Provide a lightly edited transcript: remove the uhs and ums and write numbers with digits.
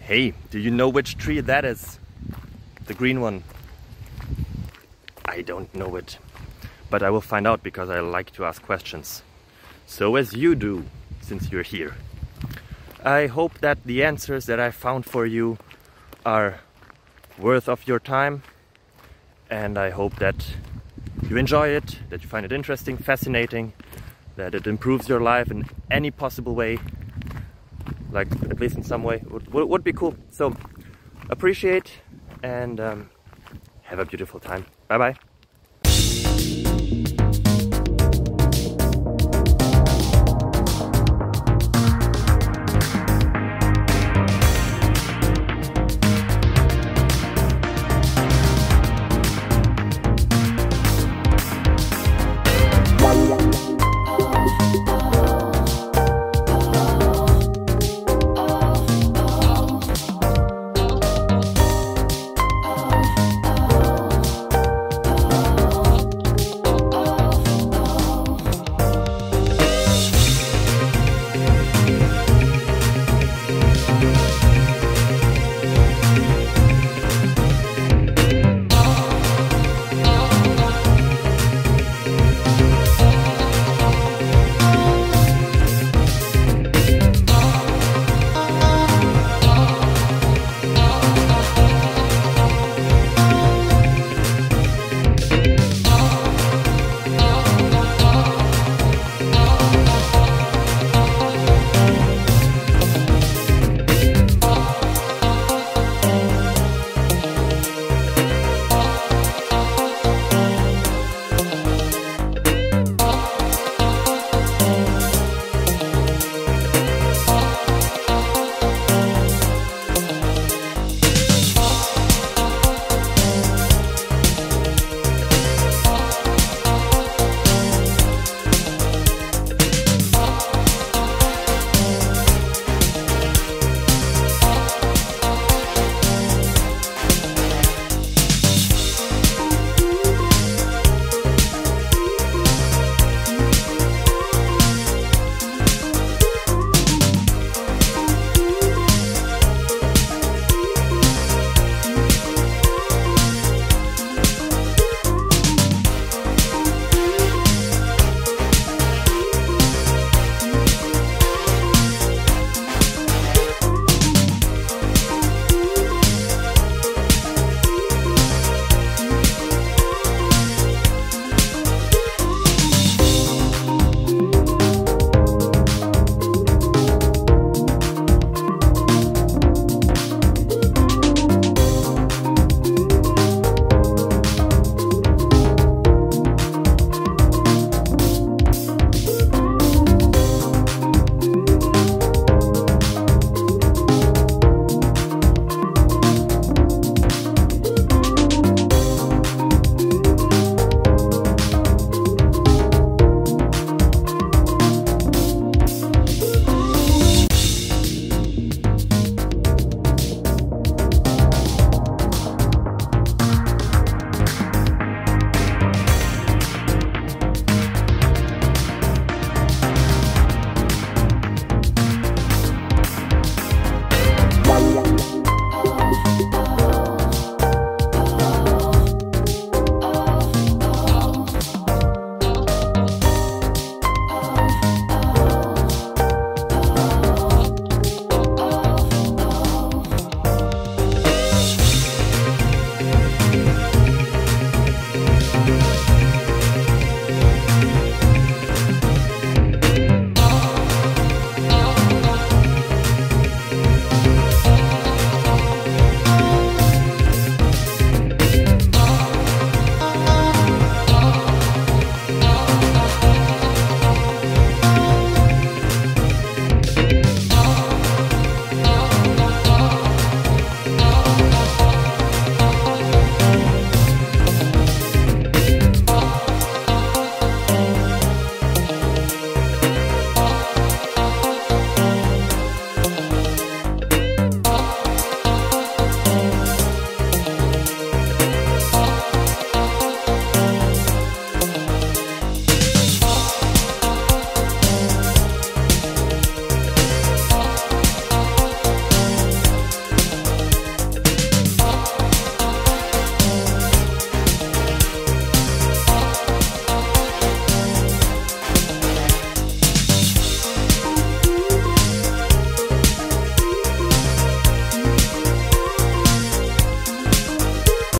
Hey, do you know which tree that is? The green one. I don't know it, but I will find out because I like to ask questions. So as you do, since you're here. I hope that the answers that I found for you are worth of your time, and I hope that you enjoy it, that you find it interesting, fascinating, that it improves your life in any possible way. Like, at least in some way, would be cool. So appreciate and have a beautiful time. Bye bye.